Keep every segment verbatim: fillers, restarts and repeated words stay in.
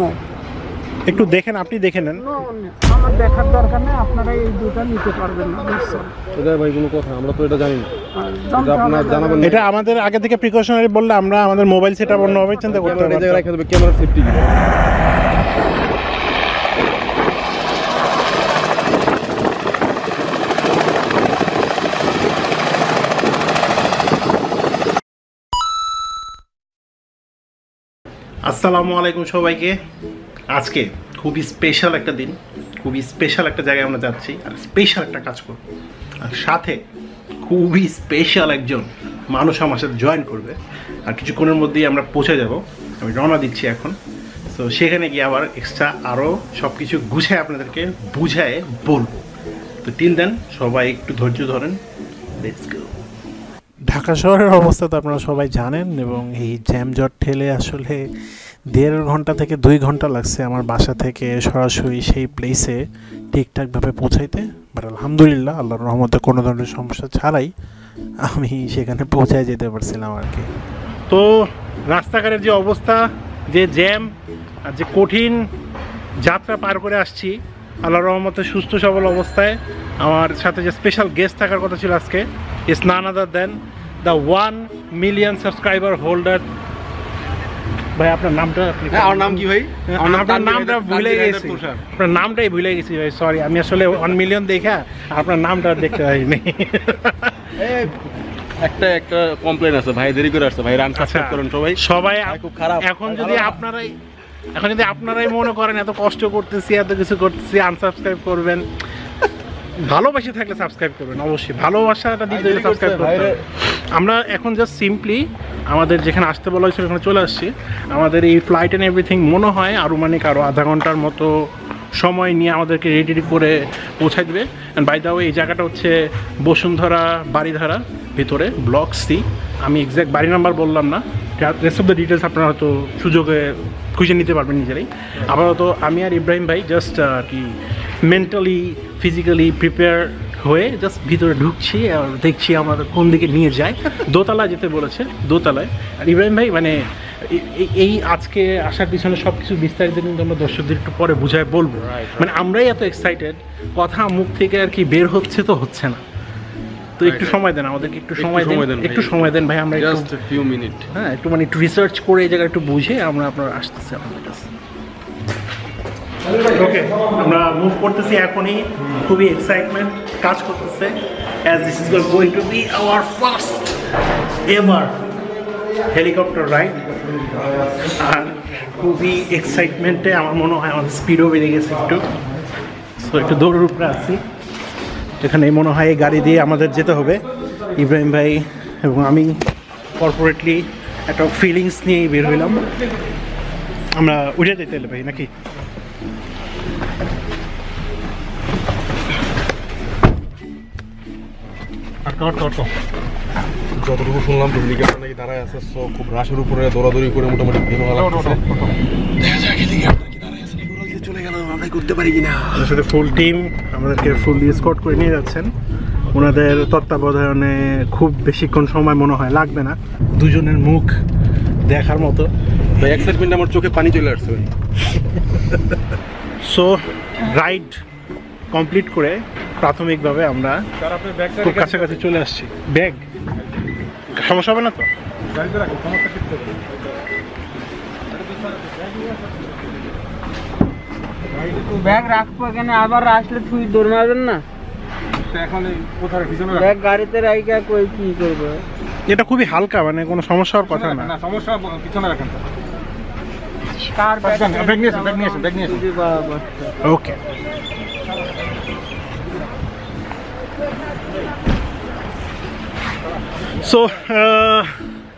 No একটু দেখেন আপনি দেখে নেন নো আমার দেখার দরকার নেই আপনারা এই দুটো নিতে পারবেন না স্যার সুজয় ভাই কোনো কথা আমরা তো এটা জানি না এটা আপনারা জানাবেন এটা আমাদের আগে থেকে প্রিকশনারি বললে আমরা আমাদের মোবাইল সেটআপ অন্য হবে চিন্তা করতে হবে এই জায়গায় রাখতে হবে ক্যামেরা সেফটি আসসালামু আলাইকুম সবাইকে आज के खूब स्पेशल एक दिन खूब स्पेशल एक जगह हमें जा स्पेशल एक काज करब और साथे खूब स्पेशल एक जन मानुष हमारे साथ जॉइन करबे और किछुक्षणेर मध्येई आमरा पहुंचे जाब आमि रवाना दिच्छि एखन सो सेखाने गिये आबार एक्सट्रा आरो सबकिछु गुछाय आपनादेरके बुझाय बोलबो तो टिल देन सबाई एकटु धैर्य धरेन लेट्स गो ঢাকা শহরের অবস্থা তো আপনারা সবাই জানেন এবং এই জ্যামজট ঠেলে আসলে দেড় ঘন্টা থেকে দুই ঘন্টা লাগছে আমার বাসা থেকে সরাসরি সেই প্লেসে ঠিকঠাকভাবে পৌঁছাইতে। বাট আলহামদুলিল্লাহ আল্লাহর রহমতে কোনো ধরনের সমস্যা ছাড়াই আমি সেখানে পৌঁছায় যেতে পারছিলাম আর কি। তো রাস্তাঘাটের যে অবস্থা, যে জ্যাম আর যে কঠিন যাত্রা পার করে আসছি আল্লাহর রহমতে সুস্থ সবল অবস্থায়। আমার সাথে যে স্পেশাল গেস্ট থাকার কথা ছিল আজকে, It's none other than the one million subscriber holder. भाई अपना नाम तो और नाम की भाई और अपना नाम तो भूले गए सी अपना नाम तो ही भूले गए सी भाई सॉरी हम असले one million देखा अपना नाम तो देखते हैं नहीं একটা একটা কমপ্লেইন আছে ভাই দেরি করে আসছে ভাই রান সাবস্ক্রাইব করুন সবাই সবাই খুব খারাপ এখন যদি আপনারা এখন যদি আপনারাই মনে করেন এত কষ্ট করতেছি এত কিছু করতেছি আনসাবস্ক্রাইব করবেন ভালোবাসা থাকলে সাবস্ক্রাইব করবেন অবশ্যই ভালোবাসাটা দিতে হলে সাবস্ক্রাইব করতে হবে। আমরা এখন জাস্ট সিম্পলি আমাদের যেখানে আসতে বলা হয়েছিল ওখানে চলে আসছি। আমাদের এই ফ্লাইট অ্যান্ড এভরিথিং মনে হয় আনুমানিক আরও আধা ঘন্টার মতো সময় নিয়ে আমাদেরকে রেডি করে পৌঁছায় দেবে। অ্যান্ড বাই দ্য ওয়ে এই জায়গাটা হচ্ছে বসুন্ধরা বাড়িধারা ভিতরে ব্লক সি। আমি এক্স্যাক্ট বাড়ি নাম্বার বললাম না, রেস্ট অফ দ্য ডিটেলস আপনারা হয়তো সুযোগে খুঁজে নিতে পারবেন নিজেরাই। আপাতত আমি আর ইব্রাহিম ভাই জাস্ট কি মেন্টালি ফিজিক্যালি প্রিপেয়ার হয়ে জাস্ট ভিতরে ঢুকছি আর দেখছি আমাদের কোন দিকে নিয়ে যায়। দোতলায় যেতে বলেছে, দোতলায়। আর ইব্রাহিম ভাই মানে এই আজকে আসার পিছনে সব কিছু বিস্তারিত কিন্তু আমরা দর্শকদের একটু পরে বুঝায় বলবো। মানে আমরাই এত এক্সাইটেড, কথা মুখ থেকে আর কি বের হচ্ছে তো হচ্ছে না। তো একটু সময় দেন আমাদেরকে, একটু সময় দেন একটু সময় দেন ভাই আমরা জাস্ট ফিউ মিনিট হ্যাঁ একটু মানে একটু রিসার্চ করে এই জায়গাটা একটু বুঝে আমরা আপনার আসতেছি আমাদের কাছে। ওকে আমরা মুভ করতেছি এখনই, খুবই এক্সাইটমেন্ট কাজ করতেছে as this is going to be our first ever helicopter ride. আর খুবই এক্সাইটমেন্টে আমার মনে হয় আমাদের স্পিডও বেড়ে গেছে একটু, সো একটু দৌড়ের উপরে আসছি। এখানে মনে হয় এই গাড়ি দিয়ে আমাদের যেতে হবে। ইব্রাহিম ভাই এবং আমি কর্পোরেটলি একটা ফিলিংস নিয়েই বের হইলাম। আমরা উঠে যেতে হলে ভাই নাকি যতটুকু শুনলাম নাকি দাঁড়ায় আছে খুব রাশের উপরে দৌড়াদৌড়ি করে মোটামুটি চলে গেল আমরা করতে পারি কিনা। ওনার সাথে ফুল টিম আমাদেরকে ফুল স্কট করে নিয়ে যাচ্ছেন, ওনাদের তত্ত্বাবধানে খুব বেশিক্ষণ সময় মনে হয় লাগবে না। দুজনের মুখ দেখার মতো এক্সাইটমেন্ট, আমার চোখে পানি চলে আসছে। সো রাইড কমপ্লিট করে প্রাথমিকভাবে আমরা খুব কাছাকাছি চলে আসছি। ব্যাগ সমস্যা হবে না তো? ব্যাগ রাখবো এখানে, আবার আসলে তুই দৌড় মারবেন না এখন কোথায় পিছনে ব্যাগ গাড়িতে রাইকা কই কি করবে? এটা খুবই হালকা মানে কোনো সমস্যার কথা না। না সমস্যা পিছনে রাখেন কার ব্যাগ ব্যাগ নিয়ে ব্যাগ নিয়ে ব্যাগ নিয়ে ওকে সো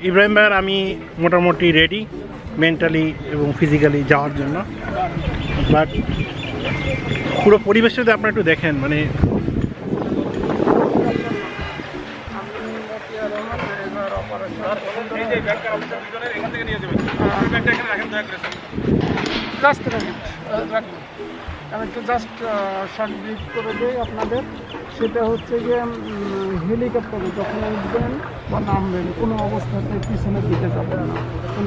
ইব্রাহিম ভাই আমি মোটামুটি রেডি মেন্টালি এবং ফিজিক্যালি যাওয়ার জন্য। বাট পুরো পরিবেশটা যদি আপনারা একটু দেখেন মানে এই যে ব্যাগটা আপনাদের ভিতরে এখান থেকে নিয়ে যাবেন, ব্যাগটা এখানে রাখেন দয়া করে। जस्ट एक जस्ट शॉर्ट ब्रिफ कर दी अपन से हेलिकप्टर जो उठबें और नामबें को अवस्थाते पीछे दिखे जाबें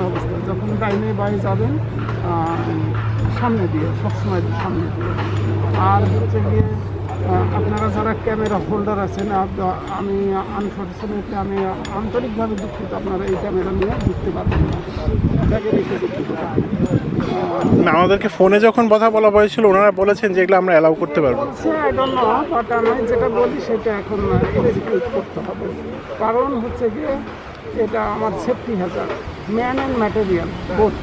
अवस्था जो डाइने बाएं जाबें सामने दिए सब समय सामने दिए और हे गए अपनारा जरा कैमरा होल्डार आमी अनफर्चुनेटली आंतरिक भाव दुखित अपनारा कैमरा नहीं ढुकते पारबेन ना আমাদেরকে ফোনে যখন কথা বলা হয়েছিল ওনারা বলেছেন যে এগুলো আমরা এলাউ করতে পারবো আই ডোন্ট নো বাট আমি যেটা বলি সেটা এখন এক্সিকিউট করতে হবে কারণ হচ্ছে যে এটা আমার safety hazard man and material both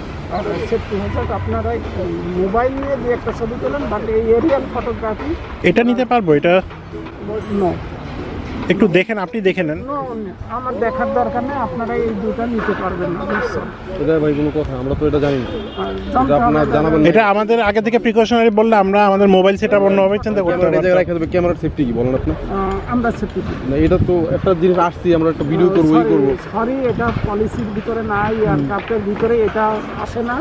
safety hazard আপনারা মোবাইল নিয়ে দুই একটা ছবি তোলেন বাট এই এরিয়াল ফটোগ্রাফি এটা নিতে পারবো এটা নো একটু দেখেন আপনি দেখে নেন না আমার দেখার দরকার নেই আপনারা এই দুটো নিতে পারবেন না এটা ভাই কোনো কথা আমরা তো এটা জানি না আপনারা জানাবেন এটা আমাদের আগে থেকে প্রিকশনারি বললে আমরা আমাদের মোবাইল সেটআপ অন্যভাবে চিন্তা করতে পারি এটা রাখা হবে ক্যামেরার সেফটি কি বলেন আপনি আমরা সেফটি না এটা তো একটা জিনিস আসছে আমরা একটা ভিডিও করব ওই করব সরি এটা পলিসির ভিতরে নাই আর কাপের ভিতরে এটা আসে না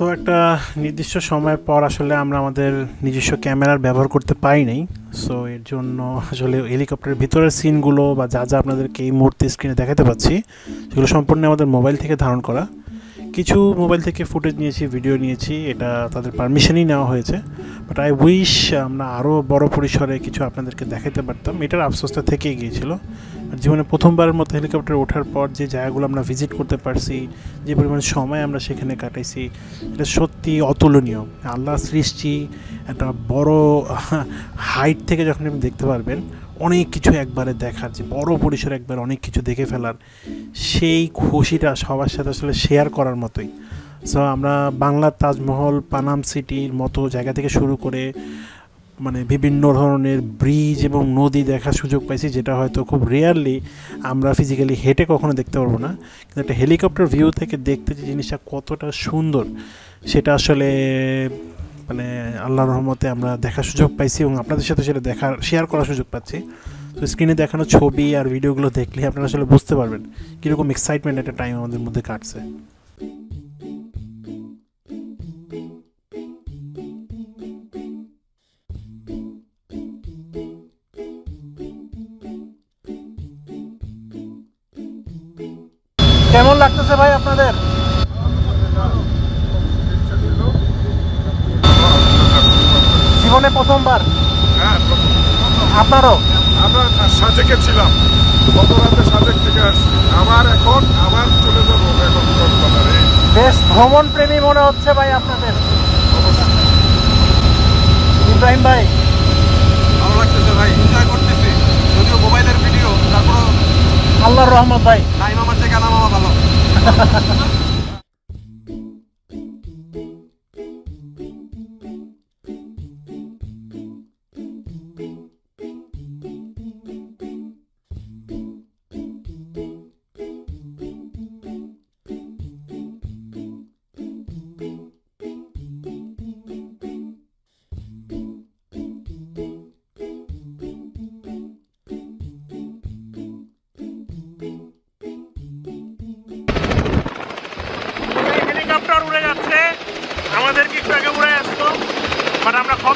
सो एक निर्दिष्ट समय पर आसले निजस्व कैमरार व्यवहार करते पाई नहीं सो एर जोन्नो आसले हेलिकप्टर भीतर सीनगुलो बा जा जा आपनादेरके मूर्ति स्क्रिने देखाते पाच्छी सेगुलो सम्पूर्ण आमादेर मोबाइल थेके धारण करा किछु मोबाइल थेके फुटेज नियेछि भिडियो नियेछि एटा तादेर पारमिशनई नेওয়া হয়েছে बाट आई उइश आमरा आरो बड़ परिसरे किछु आपनादेरके देखाते पारताम एटार अफसोसटा थेकेई गियेछिलो जीवने प्रथमबार मतो हेलिकप्टर ओठार पर जे जायगागुलो आमरा भिजिट करते पारछि जे परिमाण समय आमरा सेखाने काटाइछि एटा सत्यि अतुलनीय आल्लाह सृष्टि एटा बड़ हाइट थेके जखन आपनि देखते पारबेन अनेक किछु एकबारे देखार जे बड़ परिसरे एकबारे अनेक किछु देखे फेलार सेई खुशिटा सबार साथे आसले शेयर करार मतोई सो आमरा बांगलार ताजमहल पानाम सिटिर मतो जायगा थेके शुरू करे माने विभिन्न धरनेर ब्रिज और नदी देखार सुयोग पाइछि जेटा हयतो खूब रेयरलि आमरा फिजिकली हेटे कखनो देखते पारबो ना किन्तु एकटा हेलिकप्टर भिउ थेके देखते जे जिनिसटा कतटा सुंदर सेटा आसले माने आल्लाह रहमते आमरा देखार सुयोग पाइछि और आपनादेर साथे सेटा देखार शेयर करार सुयोग पाচ্ছি तो स्क्रिने देखानो छवि और भिडियोगुलो देखले आपनारा आसले बुझते पारबेन किरकम एक्साइटमेंट एकटा टाइम आमादेर मধ্যে काटছে কেমন লাগতেছে ভাই আপনাদের জীবনে প্রথমবার হ্যাঁ আপনারও আমরা সাজেকে ছিলাম গত রাতে সাজেক থেকে আসছি আবার এখন আবার চলে যাব এখন কলকাতায় দেশ ভ্রমণ প্রেমী মনে হচ্ছে ভাই আপনাদের ইব্রাহিম ভাই ভালো লাগতেছে ভাই এনজয় করতেছি যদিও মোবাইলের ভিডিও তারপর আল্লাহ রহমত ভাই নাই মামার থেকে না মামা ভালো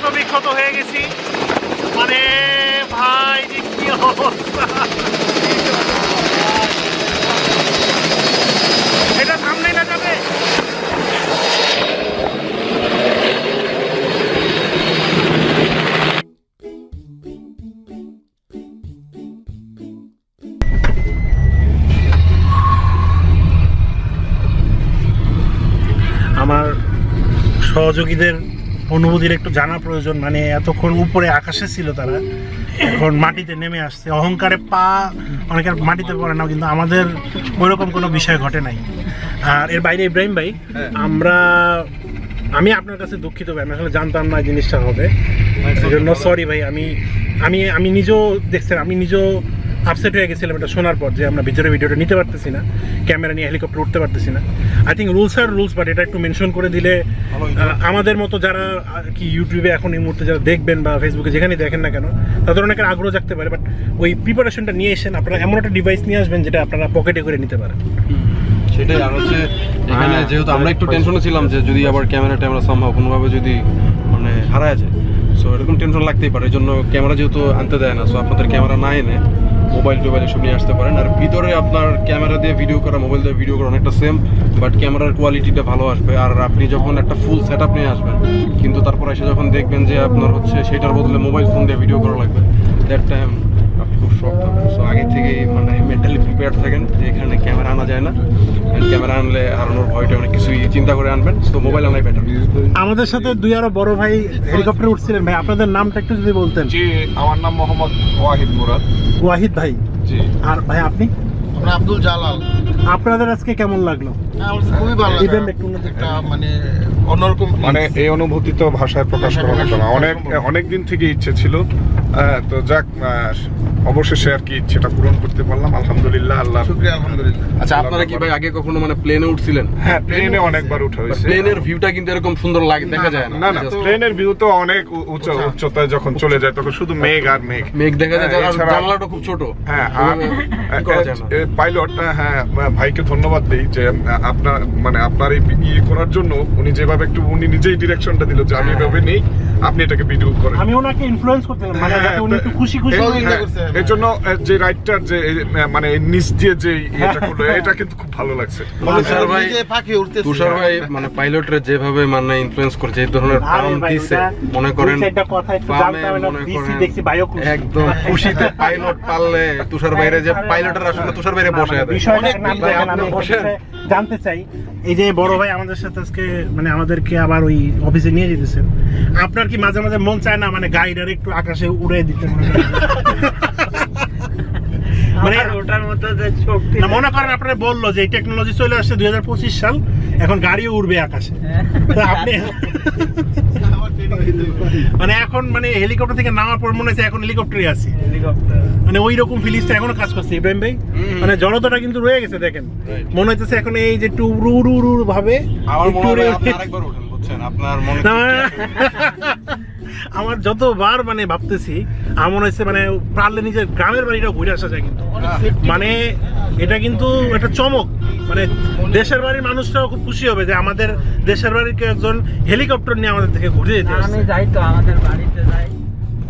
क्षत विक्षत हो गई माने भाई की अवस्था एटा सामने ना जाबे सहयोगीदेर অনুভূতির একটু জানা প্রয়োজন। মানে এতক্ষণ উপরে আকাশে ছিল তারা, এখন মাটিতে নেমে আসছে। অহংকারে পা অনেকের মাটিতে পড়ে না, কিন্তু আমাদের ওইরকম কোনো বিষয় ঘটে নাই। আর এর বাইরে ইব্রাহিম ভাই, আমরা আমি আপনার কাছে দুঃখিত ভাই, আমি আসলে জানতাম না জিনিসটা হবে, সেজন্য সরি ভাই। আমি আমি আমি নিজেও দেখছেন, আমি নিজেও আপসেট হয়ে গেছিলাম এটা শোনার পর যে আমরা ভিতরে ভিডিওটা নিতে পারতেছি না, ক্যামেরা নিয়ে হেলিকপ্টার উঠতে পারতেছি না। I think rules are rules, but এটা একটু মেনশন করে দিলে আমাদের মতো যারা কি ইউটিউবে এখন এই মুহূর্তে যারা দেখবেন বা ফেসবুকে যেখানেই দেখেন না কেন, তাদের অনেকের আগ্রহ জাগতে পারে। বাট ওই প্রিপারেশনটা নিয়ে এসেন, আপনারা এমন একটা ডিভাইস নিয়ে আসবেন যেটা আপনারা পকেটে করে নিতে পারেন। সেটাই। আর হচ্ছে এখানে যেহেতু আমরা একটু টেনশনে ছিলাম যে যদি আবার ক্যামেরা ট্যামেরা সম্ভব কোনোভাবে যদি মানে হারায় যায়, সো এরকম টেনশন লাগতেই পারে। এই জন্য ক্যামেরা যেহেতু আনতে দেয় না, সো আপনাদের ক্যামেরা না এনে মোবাইল টোবাইল এসব নিয়ে আসতে পারেন। আর ভিতরে আপনার ক্যামেরা দিয়ে ভিডিও করা, মোবাইল দিয়ে ভিডিও করা অনেকটা সেম, বাট ক্যামেরার কোয়ালিটিটা ভালো আসবে। আর আপনি যখন একটা ফুল সেট আপ নিয়ে আসবেন, কিন্তু তারপর এসে যখন দেখবেন যে আপনার হচ্ছে সেটার বদলে মোবাইল ফোন দিয়ে ভিডিও করা লাগবে, দ্যাট টাইম আপনি খুব শক হবেন। সো আগে থেকেই মানে মেন্টালি প্রিপেয়ার থাকেন যে এখানে ক্যামেরা আনা যায় না, ক্যামেরা আনলে হারানোর ভয়টা অনেক কিছুই চিন্তা করে আনবেন। সো মোবাইল আনাই বেটার। আমাদের সাথে দুই আরো বড় ভাই হেলিকপ্টারে উঠছিলেন, ভাই আপনাদের নামটা একটু যদি বলতেন। জি, আমার নাম মোহাম্মদ ওয়াহিদ মুরাদ। ওয়াহিদ ভাই, জি। আর ভাই আপনি? আমরা আব্দুল জালাল। আপনাদের আজকে কেমন লাগলো? খুবই ভালো লাগলো। ইভেন্ট একটু একটা মানে অন্যরকম, মানে এই অনুভূতি তো ভাষায় প্রকাশ করা যাবে না। অনেক অনেক দিন থেকে ইচ্ছে ছিল, তো যাক অবশেষে আর কি ইচ্ছেটা পূরণ করতে পারলাম, আলহামদুলিল্লাহ। আল্লাহ শুকরিয়া, আলহামদুলিল্লাহ। আচ্ছা, আপনারা কি ভাই আগে কখনো মানে প্লেনে উঠছিলেন? হ্যাঁ, প্লেনে অনেকবার উঠা হয়েছে। প্লেনের ভিউটা কিন্তু এরকম সুন্দর লাগে দেখা যায় না। না না, প্লেনের ভিউ তো অনেক উঁচু, উচ্চতায় যখন চলে যায় তখন শুধু মেঘ আর মেঘ মেঘ দেখা যায়, আর জানলাটা খুব ছোট। হ্যাঁ, পাইলট হ্যাঁ ভাইকে ধন্যবাদ দেই যে আপনার মানে আপনার এই ইয়ে করার জন্য উনি যেভাবে একটু উনি নিজেই ডিরেকশনটা দিল যে আমি এভাবে নেই, আপনি এটাকে ভিডিও করেন। আমি ওনাকে ইনফ্লুয়েন্স করতে গেলাম, মানে উনি একটু খুশি খুশি হয়ে গেছে। এর জন্য যে রাইটার যে মানে নিজ দিয়ে যে এটা করলো, এটা কিন্তু খুব ভালো লাগছে। তুষার ভাই যে পাখি উড়তেছে, তুষার ভাই মানে পাইলটরা যেভাবে মানে ইনফ্লুয়েন্স করছে, এই ধরনের পাম দিছে, মনে করেন একটা কথা একটু জানতে হবে না, ডিসি দেখছি ভাইও খুশি, একদম খুশিতে পাইলট পাললে তুষার ভাইরে যে পাইলটরা আসলে তুষার ভাইরে বসে আছে। অনেক নাম আপনি বসে জানতে চাই, এই যে বড় ভাই আমাদের সাথে আজকে মানে আমাদেরকে আবার ওই অফিসে নিয়ে যেতেছেন, আপনার কি মাঝে মাঝে মন চায় না মানে গাইডার একটু আকাশে উড়ে দিতে? মানে ওটার মতো যে শক্তি না, মনে করেন আপনারা বললো যে টেকনোলজি চলে আসছে দুই হাজার পঁচিশ সাল, এখন গাড়ি উড়বে আকাশে, তো আপনি মানে এখন মানে হেলিকপ্টার থেকে নামার পর মনে হচ্ছে এখন হেলিকপ্টারে আছি, মানে ওই রকম ফিলিংসটা এখনো কাজ করছে ইব্রাহিম ভাই। মানে জড়তাটা কিন্তু রয়ে গেছে, দেখেন মনে হচ্ছে এখন এই যে টু রু রু রু ভাবে। আমার মনে হয় আপনি আরেকবার ওঠেন, বুঝছেন? আপনার মনে আমার যতবার মানে ভাবতেছি আমার মনে হচ্ছে মানে পারলে নিজের গ্রামের বাড়িটা ঘুরে আসা যায়, কিন্তু মানে এটা কিন্তু একটা চমক। মানে দেশের বাড়ির মানুষরাও খুব খুশি হবে যে আমাদের দেশের বাড়ির কেউ একজন হেলিকপ্টার নিয়ে আমাদের থেকে ঘুরে যেতে আসে। আমি যাই তো, আমাদের বাড়িতে যাই,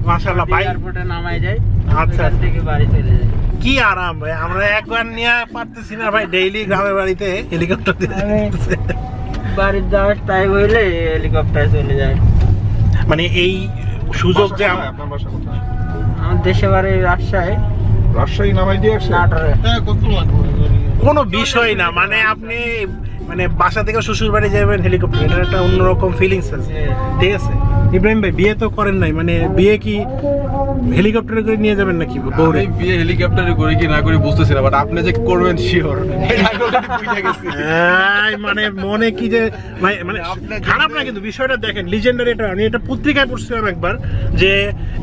মাশাআল্লাহ ভাই, এয়ারপোর্টে নামাই যাই, আচ্ছা থেকে বাড়ি চলে যাই। কি আরাম ভাই, আমরা একবার নিয়ে পারতেছি না ভাই, ডেইলি গ্রামের বাড়িতে হেলিকপ্টার দিয়ে বাড়ি যাওয়ার টাইম হইলে হেলিকপ্টারে চলে যায়। মানে এই সুযোগ যে আপনার বাসা কোথায়? আমার দেশের বাড়ি রাজশাহী। রাজশাহী নামাই দিয়ে নাটোরে। হ্যাঁ, কত লাগবে? কোনো বিষয় না, মানে আপনি মানে বাসা থেকে শ্বশুর বাড়ি যাবেন হেলিকপ্টারে, এটা একটা অন্যরকম ফিলিংস আছে। ঠিক আছে ইব্রাহিম ভাই, বিয়ে তো করেন নাই, মানে বিয়ে কি হেলিকপ্টারে করে নিয়ে যাবেন নাকি বউরে? আমি বিয়ে হেলিকপ্টারে করে কি না করে বুঝতেছি না, বাট আপনি যে করবেন শিওর, এটা অলরেডি বুঝা গেছি। এই মানে মনে কি যে মানে খারাপ না, কিন্তু বিষয়টা দেখেন লিজেন্ডারি। এটা আমি এটা পত্রিকায় পড়ছিলাম একবার যে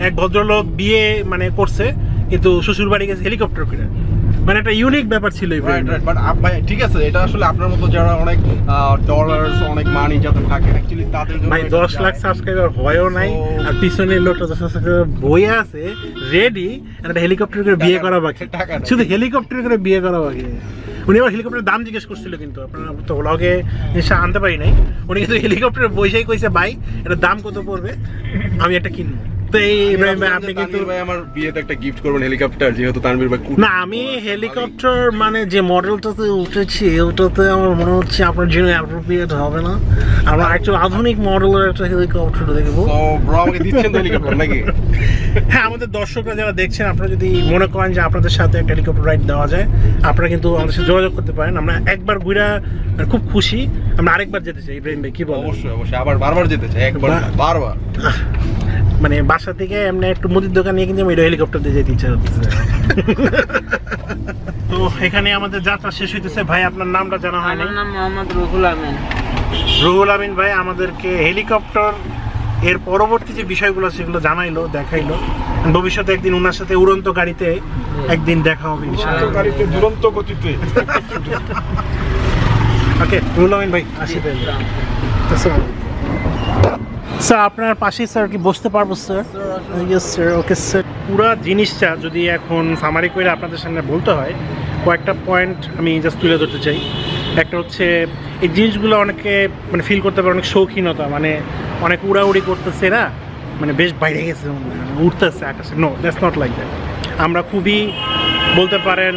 এক ভদ্রলোক বিয়ে মানে করছে কিন্তু শ্বশুর বাড়ি গেছে হেলিকপ্টার করে, মানে একটা ইউনিক ব্যাপার ছিল। বাট ভাই ঠিক আছে, এটা আসলে আপনার মতো যারা অনেক ডলারস অনেক মানি যাদের থাকে অ্যাকচুয়ালি তাদের জন্য ভাই দশ লাখ সাবস্ক্রাইবার হয়ও নাই, আর পিছনের লোকটা দশ লাখ বই আছে রেডি, একটা হেলিকপ্টার করে বিয়ে করা বাকি, শুধু হেলিকপ্টার করে বিয়ে করা বাকি। উনি আবার হেলিকপ্টারের দাম জিজ্ঞেস করছিল, কিন্তু আপনারা তো ব্লগে এসে আনতে পারি নাই। উনি কিন্তু হেলিকপ্টারে বইসাই কইছে ভাই এটার দাম কত পড়বে, আমি একটা কিনবো। दर्शकরা যারা দেখছেন আপনারা যদি মনে করেন যে আপনাদের সাথে একটা হেলিকপ্টার রাইড দেওয়া যায় আপনারা কিন্তু আমাদের সাথে যোগাযোগ করতে পারেন। আমরা একবার ঘুরে খুব খুশি, আমরা আরেকবার যেতে চাই। ইব্রাহিম ভাই কি বলেন? অবশ্যই অবশ্যই আবার বারবার যেতে চাই, একবার বারবার মানে বাসা থেকে এমনি একটু মুদির দোকানে কিন্তু আমি হেলিকপ্টার দিয়ে যেতে ইচ্ছা করতেছে। তো এখানে আমাদের যাত্রা শেষ হইতেছে। ভাই আপনার নামটা জানা হয় না? আমার নাম মোহাম্মদ রুহুল আমিন। রুহুল আমিন ভাই আমাদেরকে হেলিকপ্টার এর পরবর্তী যে বিষয়গুলো সেগুলো জানাইলো, দেখাইলো। ভবিষ্যতে একদিন ওনার সাথে উড়ন্ত গাড়িতে একদিন দেখা হবে ইনশাআল্লাহ, গাড়িতে দুরন্ত গতিতে। ওকে রুহুল আমিন ভাই আসি দেন। স্যার আপনার পাশে স্যার কি বসতে পারবো sir? Yes sir. Okay sir, পুরো জিনিসটা যদি এখন সামারি করে আপনাদের সামনে বলতে হয় কয়েকটা পয়েন্ট আমি জাস্ট তুলে ধরতে চাই। একটা হচ্ছে এই জিনিসগুলো অনেকে মানে ফিল করতে পারে অনেক শৌখিনতা, মানে অনেক উড়াউড়ি করতেছে না, মানে বেশ বাইরে গেছে উঠতেছে আকাশে। No, that's not like that. আমরা খুবই বলতে পারেন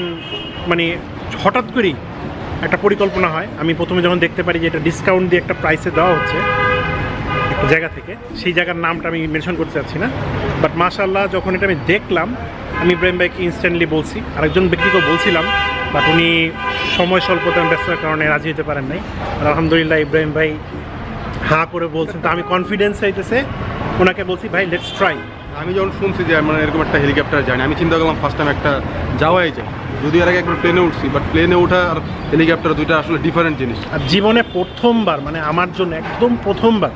মানে হঠাৎ করেই একটা পরিকল্পনা হয়। আমি প্রথমে যখন দেখতে পারি যে এটা ডিসকাউন্ট দিয়ে একটা প্রাইসে দেওয়া হচ্ছে একটা জায়গা থেকে, সেই জায়গার নামটা আমি মেনশন করতে চাচ্ছি না, বাট মাশাআল্লাহ যখন এটা আমি দেখলাম আমি ইব্রাহিম ভাইকে ইনস্ট্যান্টলি বলছি। আরেকজন ব্যক্তিকেও বলছিলাম, বাট উনি সময় স্বল্পতা ব্যস্ততার কারণে রাজি হতে পারেন নাই। আর আলহামদুলিল্লাহ ইব্রাহিম ভাই হাঁ করে বলছেন, তো আমি কনফিডেন্স হইতেছে ওনাকে বলছি ভাই লেটস ট্রাই। আমি যখন শুনছি যে মানে এরকম একটা হেলিকপ্টার জানি, আমি চিন্তা করলাম ফার্স্ট টাইম একটা যাওয়াই যায়, যদিও এর আগে একবার প্লেনে উঠছি, বাট প্লেনে ওঠা আর হেলিকপ্টার দুইটা আসলে ডিফারেন্ট জিনিস। আর জীবনে প্রথমবার মানে আমার জন্য একদম প্রথমবার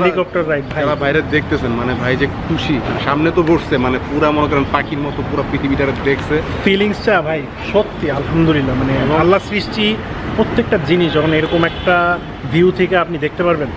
হেলিকপ্টার রাইড। ভাই বাইরে দেখতেছেন মানে ভাই যে খুশি, সামনে তো বসছে মানে পুরা মনে করেন পাখির মতো পুরো পৃথিবীটা দেখছে, ফিলিংসটা ভাই সত্যি আলহামদুলিল্লাহ। মানে আল্লাহ সৃষ্টি প্রত্যেকটা জিনিস যখন এরকম একটা ভিউ থেকে আপনি দেখতে পারবেন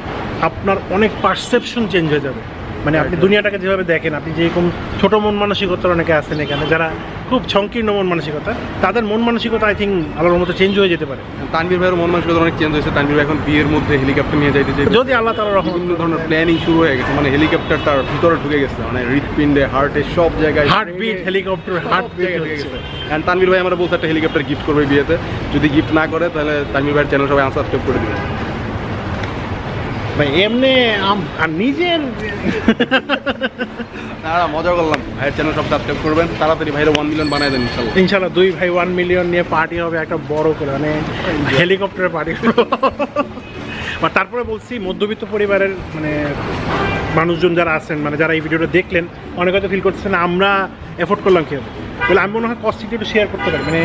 আপনার অনেক পারসেপশন চেঞ্জ হয়ে যাবে। মানে আপনি দুনিয়াটাকে যেভাবে দেখেন, আপনি যেরকম ছোটো মন মানসিকতার অনেকে আছেন এখানে যারা খুব সংকীর্ণ মন মানসিকতা, তাদের মন মানসিকতা আই থিঙ্ক আল্লাহর মতো চেঞ্জ হয়ে যেতে পারে। তানভীর ভাইয়ের মন মানসিকতা অনেক চেঞ্জ হয়েছে। তানভীর ভাই এখন বিয়ের মধ্যে হেলিকপ্টার নিয়ে যাইতে চাই, যদি আল্লাহ তাআলা রহমত। বিভিন্ন ধরনের প্ল্যানিং শুরু হয়ে গেছে, মানে হেলিকপ্টার তার ভিতরে ঢুকে গেছে, মানে হৃৎপিণ্ডে হার্টে সব জায়গায় হার্টবিট, হেলিকপ্টার হার্টবিট হয়ে গেছে। এন্ড তানভীর ভাই আমরা বলতে একটা হেলিকপ্টার গিফট করবে বিয়েতে, যদি গিফট না করে তাহলে তানভীর ভাইয়ের চ্যানেল সবাই আনসাবস্ক্রাইব করে দিবে। ভাই এমনি আর নিজের তারা মজা করলাম, ভাইয়ের চ্যানেল সব সাবস্ক্রাইব করবেন, তাড়াতাড়ি ভাইয়ের ওয়ান মিলিয়ন বানাই দেন ইনশাল্লাহ। ইনশাল্লাহ দুই ভাই ওয়ান মিলিয়ন নিয়ে পার্টি হবে একটা বড় করে, মানে হেলিকপ্টারে পার্টি করবো। বা তারপরে বলছি মধ্যবিত্ত পরিবারের মানে মানুষজন যারা আছেন, মানে যারা এই ভিডিওটা দেখলেন অনেক হয়তো ফিল করতেছেন আমরা এফোর্ড করলাম কি হবে বলে, আমি মনে হয় কস্টিংটা একটু শেয়ার করতে পারি। মানে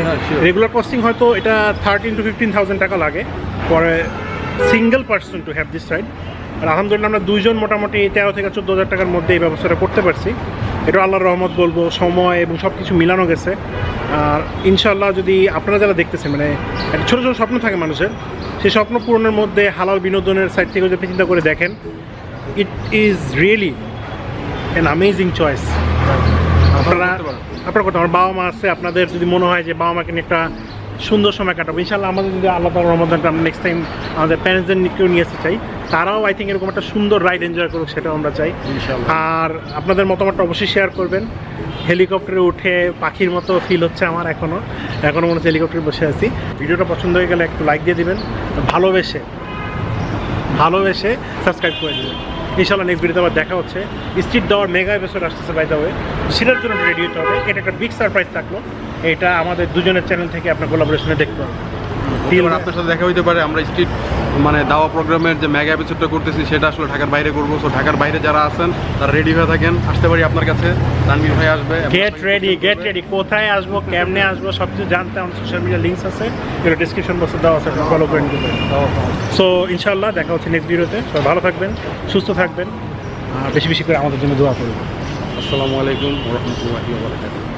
রেগুলার কস্টিং হয়তো এটা থার্টিন টু ফিফটিন থাউজেন্ড টাকা লাগে পরে single person to have this ride. আর আলহামদুলিল্লাহ আমরা দুইজন মোটামুটি তেরো থেকে চোদ্দো হাজার টাকার মধ্যে এই ব্যবস্থাটা করতে পারছি, এটা আল্লাহর রহমত বলবো, সময় এবং সব কিছু মিলানো গেছে। আর ইনশাআল্লাহ যদি আপনারা যারা দেখতেছেন মানে একটা ছোটো ছোটো স্বপ্ন থাকে মানুষের, সেই স্বপ্ন পূরণের মধ্যে হালাল বিনোদনের সাইড থেকে যদি চিন্তা করে দেখেন it is really an amazing choice. আপনারা আপনার কথা আমার বাবা মা আছে, আপনাদের যদি মনে হয় যে বাবা মাকে নিয়ে একটা সুন্দর সময় কাটাবো ইনশাআল্লাহ, আমাদের যদি আল্লাহ তাআলার রহমতে আমরা নেক্সট টাইম আমাদের প্যারেন্টসদেরকেও নিয়ে আসতে চাই, তারাও আই থিঙ্ক এরকম একটা সুন্দর রাইড এনজয় করুক সেটাও আমরা চাই ইনশাআল্লাহ। আর আপনাদের মতামতটা অবশ্যই শেয়ার করবেন। হেলিকপ্টারে উঠে পাখির মতো ফিল হচ্ছে আমার, এখনও এখনও মনে হচ্ছে হেলিকপ্টারে বসে আছি। ভিডিওটা পছন্দ হয়ে গেলে একটু লাইক দিয়ে দেবেন, ভালোবেসে ভালোবেসে সাবস্ক্রাইব করে দেবেন ইনশাআল্লাহ। নেক্সট ভিডিওতে আবার দেখা হচ্ছে। স্ট্রিট দেওয়ার মেগা এপিসোড আসতেছে বাই দ্য ওয়ে, সেটার জন্য রেডি হতে হবে, এটা একটা বিগ সারপ্রাইজ থাকলো, এটা আমাদের দুজনের চ্যানেল থেকে আপনার কোলাবোরেশনে দেখতে পাবেন। এবার আপনার সাথে দেখা হইতে পারে, আমরা স্ট্রিট মানে দাওয়া প্রোগ্রামের যে মেগা এপিসোডটা করতেছি সেটা আসলে ঢাকার বাইরে করবো, সো ঢাকার বাইরে যারা আছেন তারা রেডি হয়ে থাকেন, আসতে পারি আপনার কাছে। তানভীর ভাই আসবে, গেট রেডি গেট রেডি, কোথায় আসবো কেমনে আসবো সব কিছু জানতে আমার সোশ্যাল মিডিয়া লিঙ্কস আছে, এটা ডিসক্রিপশন বক্সে দেওয়া আছে, ফলো করে নিতে পারেন। সো ইনশাআল্লাহ দেখা হচ্ছে নেক্সট ভিডিওতে, সবাই ভালো থাকবেন, সুস্থ থাকবেন, আর বেশি বেশি করে আমাদের জন্য দোয়া করবেন। আসসালামু আলাইকুম ওয়া রাহমাতুল্লাহি ওয়া বারাকাতুহু।